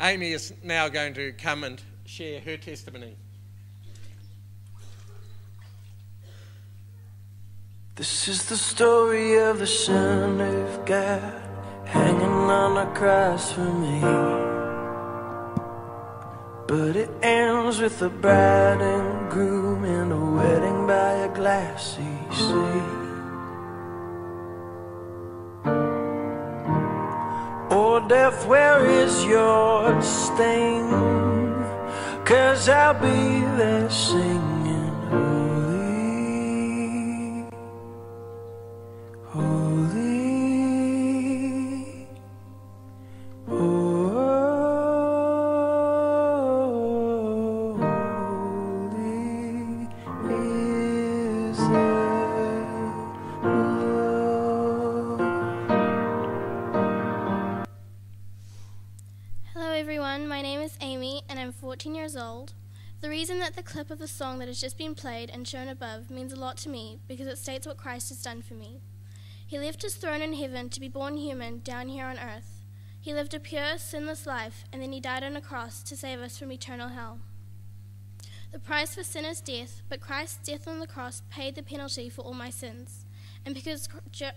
Amy is now going to come and share her testimony. This is the story of the Son of God hanging on a cross for me, but it ends with the bride and groom and a wedding by a glassy sea. Oh death, where is your sting? 'Cause I'll be there singing. The clip of the song that has just been played and shown above means a lot to me because it states what Christ has done for me. He left his throne in heaven to be born human down here on earth. He lived a pure, sinless life, and then he died on a cross to save us from eternal hell. The price for sin is death, but Christ's death on the cross paid the penalty for all my sins. And because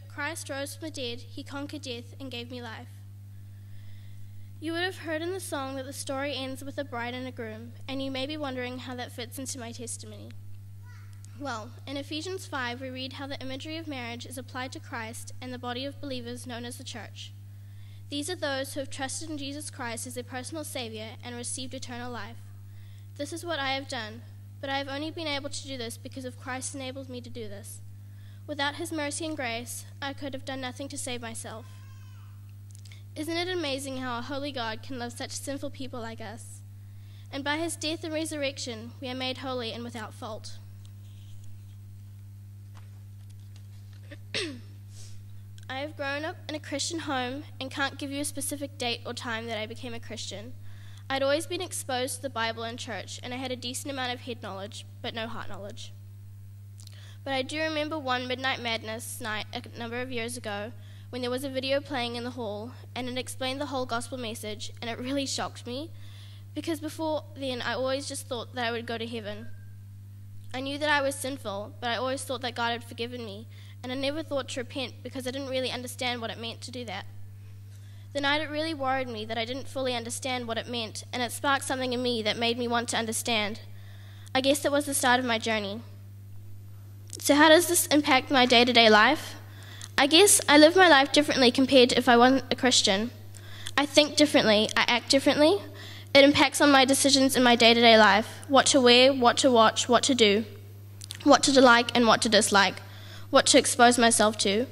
Christ rose from the dead, he conquered death and gave me life. You would have heard in the song that the story ends with a bride and a groom, and you may be wondering how that fits into my testimony. Well, in Ephesians 5, we read how the imagery of marriage is applied to Christ and the body of believers known as the church. These are those who have trusted in Jesus Christ as their personal Savior and received eternal life. This is what I have done, but I have only been able to do this because of Christ enabled me to do this. Without his mercy and grace, I could have done nothing to save myself. Isn't it amazing how a holy God can love such sinful people like us? And by his death and resurrection, we are made holy and without fault. I have grown up in a Christian home and can't give you a specific date or time that I became a Christian. I'd always been exposed to the Bible in church, and I had a decent amount of head knowledge, but no heart knowledge. But I do remember one Midnight Madness night a number of years ago, when there was a video playing in the hall, and it explained the whole gospel message, and it really shocked me, because before then I always just thought that I would go to heaven. I knew that I was sinful, but I always thought that God had forgiven me, and I never thought to repent because I didn't really understand what it meant to do that. The night it really worried me that I didn't fully understand what it meant, and it sparked something in me that made me want to understand. I guess that was the start of my journey. So how does this impact my day-to-day life? I guess I live my life differently compared to if I wasn't a Christian. I think differently, I act differently. It impacts on my decisions in my day-to-day life, what to wear, what to watch, what to do, what to like and what to dislike, what to expose myself to.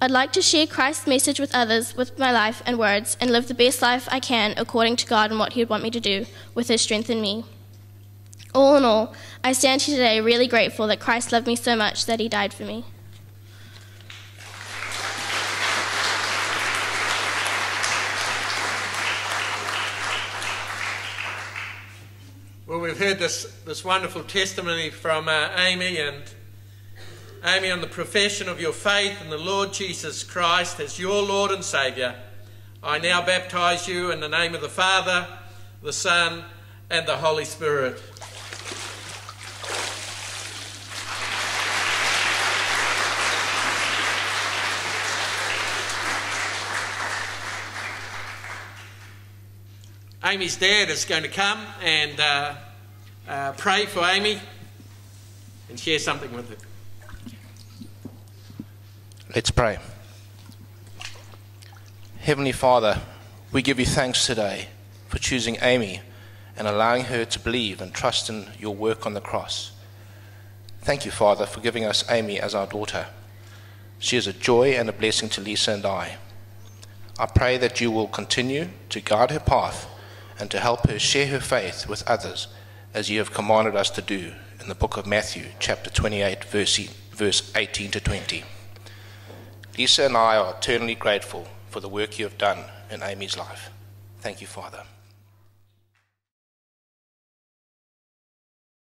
I'd like to share Christ's message with others with my life and words and live the best life I can according to God and what he would want me to do with his strength in me. All in all, I stand here today really grateful that Christ loved me so much that he died for me. Well, we've heard this wonderful testimony from Amy, and Amy, on the profession of your faith in the Lord Jesus Christ as your Lord and Saviour, I now baptise you in the name of the Father, the Son, and the Holy Spirit. Amy's dad is going to come and pray for Amy and share something with her. Let's pray. Heavenly Father, we give you thanks today for choosing Amy and allowing her to believe and trust in your work on the cross. Thank you, Father, for giving us Amy as our daughter. She is a joy and a blessing to Lisa and I pray that you will continue to guide her path and to help her share her faith with others, as you have commanded us to do in the book of Matthew, chapter 28, verse 18 to 20. Lisa and I are eternally grateful for the work you have done in Amy's life. Thank you, Father.